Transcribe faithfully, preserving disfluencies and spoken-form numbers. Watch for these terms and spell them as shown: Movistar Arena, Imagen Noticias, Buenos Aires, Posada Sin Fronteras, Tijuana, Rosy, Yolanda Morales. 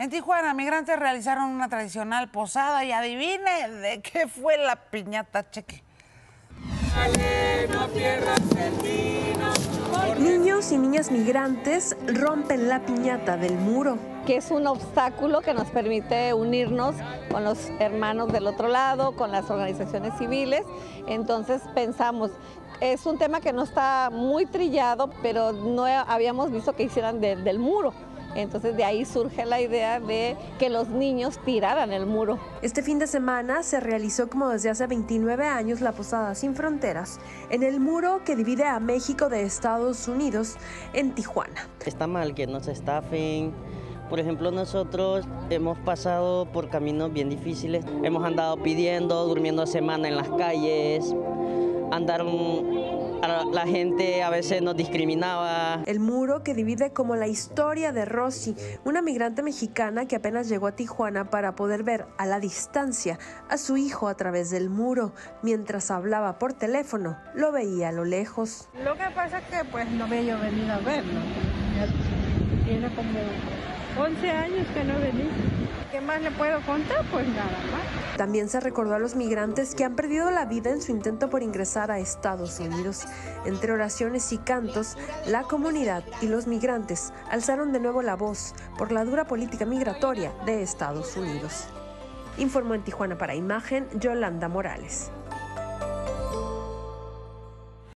En Tijuana, migrantes realizaron una tradicional posada y adivine de qué fue la piñata, cheque. Niños y niñas migrantes rompen la piñata del muro, que es un obstáculo que nos permite unirnos con los hermanos del otro lado, con las organizaciones civiles. Entonces pensamos, es un tema que no está muy trillado, pero no habíamos visto que hicieran de, del muro. Entonces de ahí surge la idea de que los niños tiraran el muro. Este fin de semana se realizó, como desde hace veintinueve años, la Posada Sin Fronteras, en el muro que divide a México de Estados Unidos, en Tijuana. Está mal que nos estafen. Por ejemplo, nosotros hemos pasado por caminos bien difíciles. Hemos andado pidiendo, durmiendo semana en las calles. Andaron... La gente a veces nos discriminaba. El muro que divide, como la historia de Rosy, una migrante mexicana que apenas llegó a Tijuana para poder ver a la distancia a su hijo a través del muro. Mientras hablaba por teléfono, lo veía a lo lejos. Lo que pasa es que pues no me yo venido a verlo. Tiene como once años que no venía. ¿Qué más le puedo contar? Pues nada más. También se recordó a los migrantes que han perdido la vida en su intento por ingresar a Estados Unidos. Entre oraciones y cantos, la comunidad y los migrantes alzaron de nuevo la voz por la dura política migratoria de Estados Unidos. Informó en Tijuana para Imagen, Yolanda Morales.